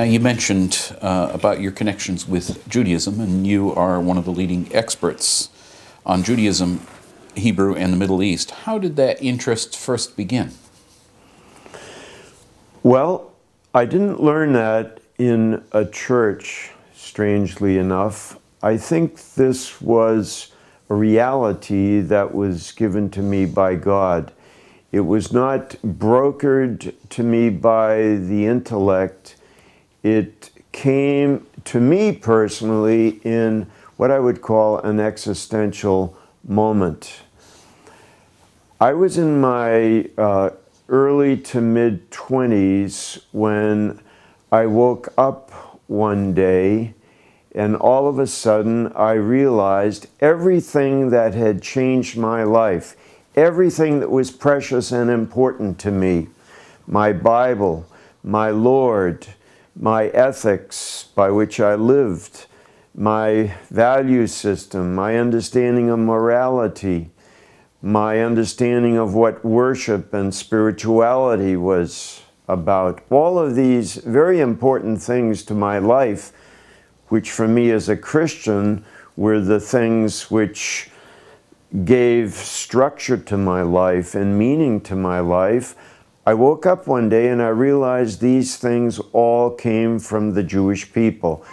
Now, you mentioned about your connections with Judaism, and you are one of the leading experts on Judaism, Hebrew, and the Middle East. How did that interest first begin? Well, I didn't learn that in a church, strangely enough. I think this was a reality that was given to me by God. It was not brokered to me by the intellect. It came to me personally in what I would call an existential moment. I was in my early to mid-20s when I woke up one day and all of a sudden I realized everything that had changed my life, everything that was precious and important to me, my Bible, my Lord, my ethics by which I lived, my value system, my understanding of morality, my understanding of what worship and spirituality was about. All of these very important things to my life, which for me as a Christian were the things which gave structure to my life and meaning to my life. I woke up one day and I realized these things all came from the Jewish people.